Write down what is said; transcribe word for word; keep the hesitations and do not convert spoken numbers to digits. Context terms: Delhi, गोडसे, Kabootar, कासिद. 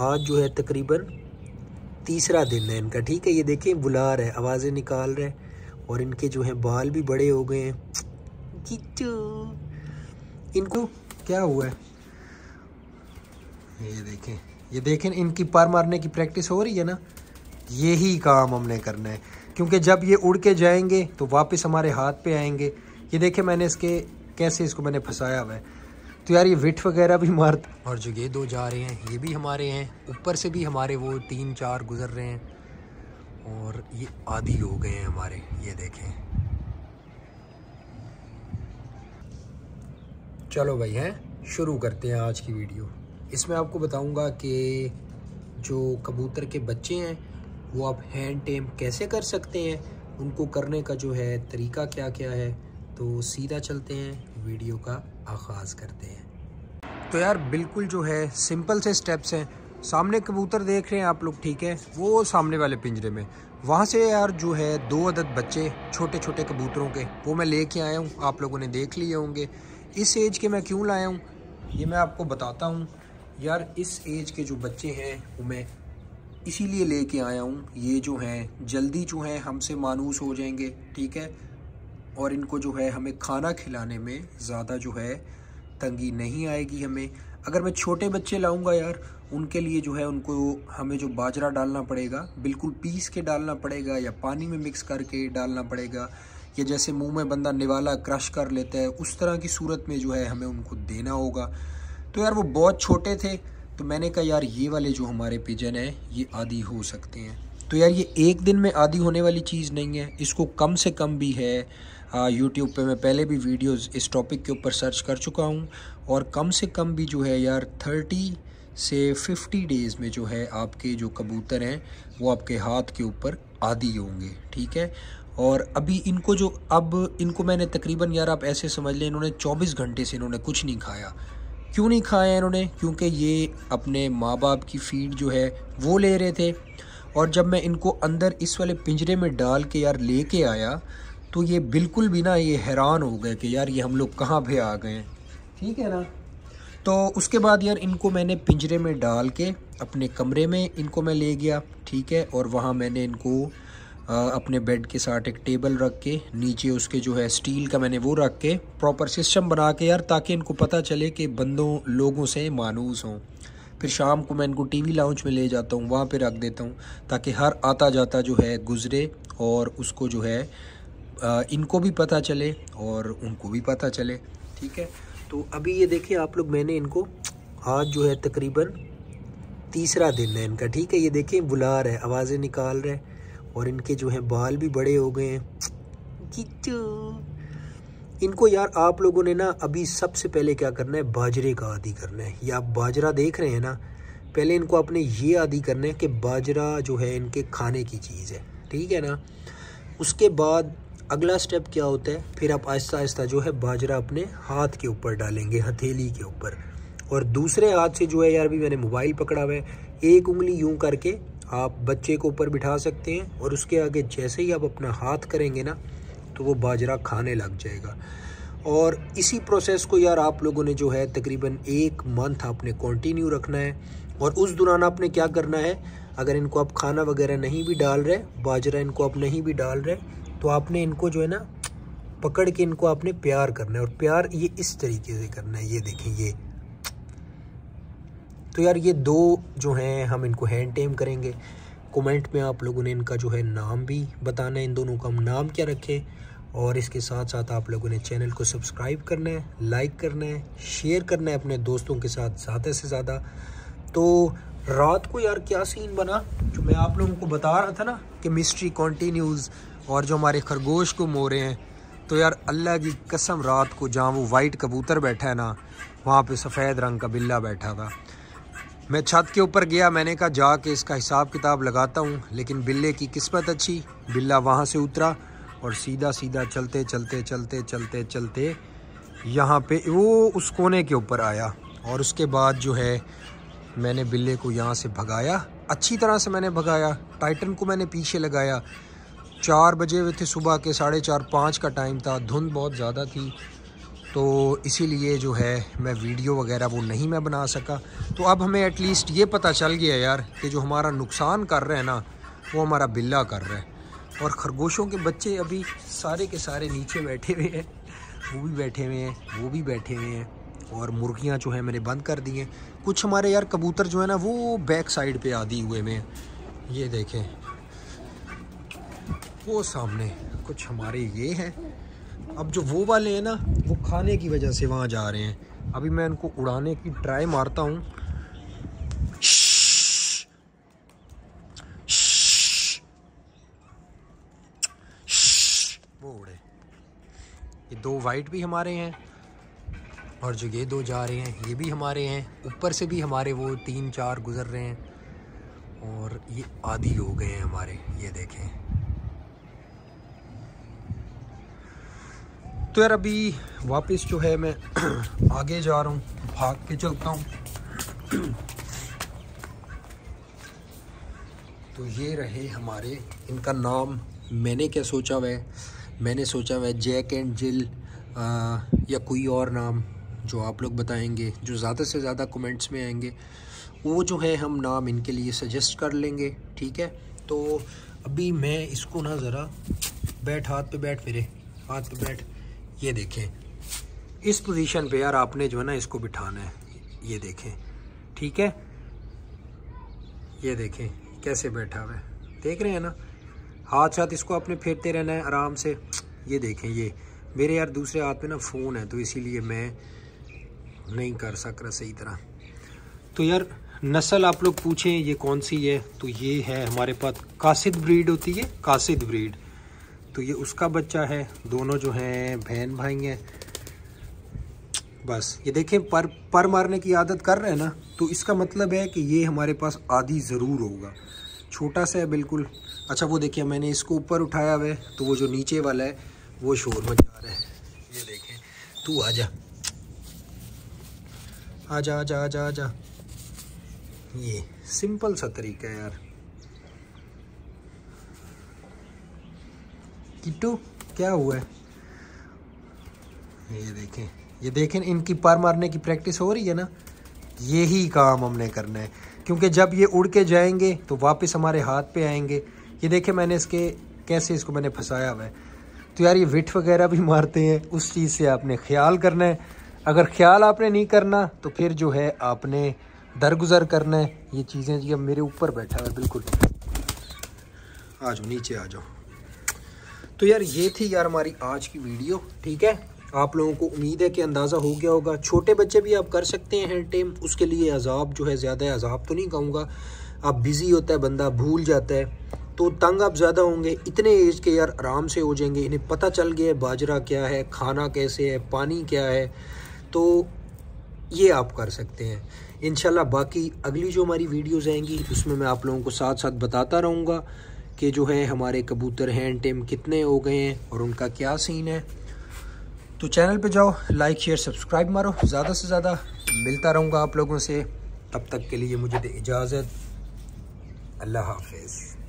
आज जो है तकरीबन तीसरा दिन है इनका, ठीक है। ये देखें बुला रहे, आवाज़ें निकाल रहे हैं, और इनके जो है बाल भी बड़े हो गए हैं। किच्चू इनको क्या हुआ है, ये देखें ये देखें इनकी पार मारने की प्रैक्टिस हो रही है ना। यही काम हमने करना है, क्योंकि जब ये उड़ के जाएंगे तो वापस हमारे हाथ पे आएंगे। ये देखें मैंने इसके कैसे इसको मैंने फंसाया हुआ है। तो यार ये विट वगैरह भी मारता। और जो ये दो जा रहे हैं ये भी हमारे हैं, ऊपर से भी हमारे वो तीन चार गुजर रहे हैं, और ये आधी हो गए हैं हमारे। ये देखें, चलो भाई हैं शुरू करते हैं आज की वीडियो। इसमें आपको बताऊंगा कि जो कबूतर के बच्चे हैं वो आप हैंड टेम कैसे कर सकते हैं, उनको करने का जो है तरीका क्या क्या है। तो सीधा चलते हैं, वीडियो का आगाज़ करते हैं। तो यार बिल्कुल जो है सिंपल से स्टेप्स हैं। सामने कबूतर देख रहे हैं आप लोग, ठीक है, वो सामने वाले पिंजरे में, वहाँ से यार जो है दो अदद बच्चे छोटे छोटे कबूतरों के वो मैं लेके आया हूँ। आप लोगों ने देख लिए होंगे इस एज के मैं क्यों लाया हूँ, ये मैं आपको बताता हूँ। यार इस एज के जो बच्चे हैं वो मैं इसीलिए लेके आया हूँ, ये जो हैं जल्दी जो हैं हमसे मानूस हो जाएंगे, ठीक है, और इनको जो है हमें खाना खिलाने में ज़्यादा जो है तंगी नहीं आएगी हमें। अगर मैं छोटे बच्चे लाऊंगा यार उनके लिए जो है उनको हमें जो बाजरा डालना पड़ेगा बिल्कुल पीस के डालना पड़ेगा, या पानी में मिक्स करके डालना पड़ेगा, या जैसे मुंह में बंदा निवाला क्रश कर लेता है उस तरह की सूरत में जो है हमें उनको देना होगा। तो यार वो बहुत छोटे थे, तो मैंने कहा यार ये वाले जो हमारे पिजन हैं ये आदी हो सकते हैं। तो यार ये एक दिन में आदी होने वाली चीज़ नहीं है, इसको कम से कम भी है। यूट्यूब पे मैं पहले भी वीडियोस इस टॉपिक के ऊपर सर्च कर चुका हूँ, और कम से कम भी जो है यार थर्टी से फिफ्टी डेज़ में जो है आपके जो कबूतर हैं वो आपके हाथ के ऊपर आदी होंगे, ठीक है। और अभी इनको जो अब इनको मैंने तकरीबन यार आप ऐसे समझ लें इन्होंने चौबीस घंटे से इन्होंने कुछ नहीं खाया। क्यों नहीं खाया इन्होंने, क्योंकि ये अपने माँ बाप की फीड जो है वो ले रहे थे। और जब मैं इनको अंदर इस वाले पिंजरे में डाल के यार लेके आया तो ये बिल्कुल भी ना ये हैरान हो गए कि यार ये हम लोग कहाँ पे आ गए, ठीक है ना। तो उसके बाद यार इनको मैंने पिंजरे में डाल के अपने कमरे में इनको मैं ले गया, ठीक है, और वहाँ मैंने इनको आ, अपने बेड के साथ एक टेबल रख के नीचे उसके जो है स्टील का मैंने वो रख के प्रॉपर सिस्टम बना के यार, ताकि इनको पता चले कि बंदों लोगों से मानूस हों। फिर शाम को मैं इनको टीवी लाउंज में ले जाता हूँ, वहाँ पे रख देता हूँ, ताकि हर आता जाता जो है गुज़रे और उसको जो है आ, इनको भी पता चले और उनको भी पता चले, ठीक है। तो अभी ये देखिए आप लोग मैंने इनको आज जो है तकरीबन तीसरा दिन है इनका, ठीक है। ये देखिए बुला रहे, आवाज़ें निकाल रहे हैं, और इनके जो है बाल भी बड़े हो गए हैं। इनको यार आप लोगों ने ना अभी सबसे पहले क्या करना है, बाजरे का आदी करना है। ये आप बाजरा देख रहे हैं ना, पहले इनको आपने ये आदी करना है कि बाजरा जो है इनके खाने की चीज़ है, ठीक है ना। उसके बाद अगला स्टेप क्या होता है, फिर आप आहिस्ता आहिस्ता जो है बाजरा अपने हाथ के ऊपर डालेंगे, हथेली के ऊपर, और दूसरे हाथ से जो है यार भी मैंने मोबाइल पकड़ा हुआ है, एक उंगली यूँ करके आप बच्चे को ऊपर बिठा सकते हैं, और उसके आगे जैसे ही आप अपना हाथ करेंगे ना तो वो बाजरा खाने लग जाएगा। और इसी प्रोसेस को यार आप लोगों ने जो है तकरीबन एक मंथ आपने कंटिन्यू रखना है। और उस दौरान आपने क्या करना है, अगर इनको आप खाना वगैरह नहीं भी डाल रहे, बाजरा इनको आप नहीं भी डाल रहे, तो आपने इनको जो है ना पकड़ के इनको आपने प्यार करना है। और प्यार ये इस तरीके से करना है, ये देखें ये। तो यार ये दो जो हैं हम इनको हैंड टेम करेंगे। कमेंट में आप लोगों ने इनका जो है नाम भी बताना है, इन दोनों का हम नाम क्या रखें, और इसके साथ साथ आप लोगों ने चैनल को सब्सक्राइब करना है, लाइक करना है, शेयर करना है अपने दोस्तों के साथ ज़्यादा से ज़्यादा। तो रात को यार क्या सीन बना जो मैं आप लोगों को बता रहा था ना कि मिस्ट्री कॉन्टीन्यूज़, और जो हमारे खरगोश गुम हो रहे हैं। तो यार अल्लाह की कसम रात को जहाँ वो वाइट कबूतर बैठा है ना, वहाँ पर सफ़ेद रंग का बिल्ला बैठा था। मैं छत के ऊपर गया, मैंने कहा जा के इसका हिसाब किताब लगाता हूँ, लेकिन बिल्ले की किस्मत अच्छी, बिल्ला वहाँ से उतरा और सीधा सीधा चलते चलते चलते चलते चलते यहाँ पे वो उस कोने के ऊपर आया। और उसके बाद जो है मैंने बिल्ले को यहाँ से भगाया, अच्छी तरह से मैंने भगाया, टाइटन को मैंने पीछे लगाया। चार बजे हुए थे सुबह के, साढ़े चार पाँच का टाइम था, धुंध बहुत ज़्यादा थी। तो इसीलिए जो है मैं वीडियो वगैरह वो नहीं मैं बना सका। तो अब हमें एटलीस्ट ये पता चल गया यार कि जो हमारा नुकसान कर रहे हैं ना वो हमारा बिल्ला कर रहा है। और खरगोशों के बच्चे अभी सारे के सारे नीचे बैठे हुए हैं, वो भी बैठे हुए हैं, वो भी बैठे हुए हैं। और मुर्गियां जो है मैंने बंद कर दी हैं। कुछ हमारे यार कबूतर जो है ना वो बैक साइड पे आदि हुए में, ये देखें वो सामने कुछ हमारे ये हैं। अब जो वो वाले हैं ना वो खाने की वजह से वहाँ जा रहे हैं। अभी मैं उनको उड़ाने की ट्राई मारता हूँ। वो उड़े, ये दो वाइट भी हमारे हैं और जो ये दो जा रहे हैं ये भी हमारे हैं। ऊपर से भी हमारे वो तीन चार गुजर रहे हैं और ये आदि हो गए हैं हमारे, ये देखें। तो यार अभी वापस जो है मैं आगे जा रहा हूँ, भाग के चलता हूँ। तो ये रहे हमारे, इनका नाम मैंने क्या सोचा हुआ है, मैंने सोचा हुआ है जैक एंड जिल या कोई और नाम जो आप लोग बताएंगे, जो ज़्यादा से ज़्यादा कमेंट्स में आएंगे वो जो है हम नाम इनके लिए सजेस्ट कर लेंगे, ठीक है। तो अभी मैं इसको ना ज़रा बैठ, हाथ पे बैठ, मेरे हाथ पे बैठ, ये देखें इस पोजीशन पे यार आपने जो है ना इसको बिठाना है, ये देखें, ठीक है। ये देखें कैसे बैठा हुआ है, देख रहे हैं ना। हाथ साथ इसको आपने फेरते रहना है आराम से, ये देखें। ये मेरे यार दूसरे हाथ में ना फ़ोन है तो इसीलिए मैं नहीं कर सक रहा सही तरह। तो यार नस्ल आप लोग पूछें ये कौन सी है, तो ये है हमारे पास कासिद ब्रीड होती है, कासिद ब्रीड। तो ये उसका बच्चा है, दोनों जो हैं बहन भाई हैं। बस ये देखें पर पर मारने की आदत कर रहे हैं ना, तो इसका मतलब है कि ये हमारे पास आदि ज़रूर होगा। छोटा सा है बिल्कुल। अच्छा वो देखिए मैंने इसको ऊपर उठाया हुआ है तो वो जो नीचे वाला है वो शोर मचा रहा है, ये देखें। तू आजा आजा आजा आजा आजा, ये सिंपल सा तरीका है यार। किट्टू क्या हुआ है, ये देखें, ये देखें इनकी पार मारने की प्रैक्टिस हो रही है ना। यही काम हमने करना है क्योंकि जब ये उड़ के जाएंगे तो वापस हमारे हाथ पे आएंगे। ये देखें मैंने इसके कैसे इसको मैंने फंसाया हुआ है। तो यार ये विट वगैरह भी मारते हैं, उस चीज़ से आपने ख्याल करना है। अगर ख्याल आपने नहीं करना तो फिर जो है आपने दरगुजर करना है ये चीज़ें। जी अब मेरे ऊपर बैठा है बिल्कुल, आ जाओ नीचे आ जाओ। तो यार ये थी यार हमारी आज की वीडियो, ठीक है। आप लोगों को उम्मीद है कि अंदाज़ा हो गया होगा। छोटे बच्चे भी आप कर सकते हैं हैंड टेम, उसके लिए अजाब जो है ज़्यादा अजाब तो नहीं कहूँगा, आप बिज़ी होता है बंदा, भूल जाता है तो तंग आप ज़्यादा होंगे। इतने एज के यार आराम से हो जाएंगे, इन्हें पता चल गया है बाजरा क्या है, खाना कैसे है, पानी क्या है। तो ये आप कर सकते हैं इंशाल्लाह। बाकी अगली जो हमारी वीडियोज़ आएंगी उसमें मैं आप लोगों को साथ साथ बताता रहूँगा कि जो है हमारे कबूतर हैंड टेम कितने हो गए हैं और उनका क्या सीन है। तो चैनल पे जाओ, लाइक शेयर सब्सक्राइब मारो, ज़्यादा से ज़्यादा। मिलता रहूँगा आप लोगों से, तब तक के लिए मुझे दे इजाज़त, अल्लाह हाफिज़।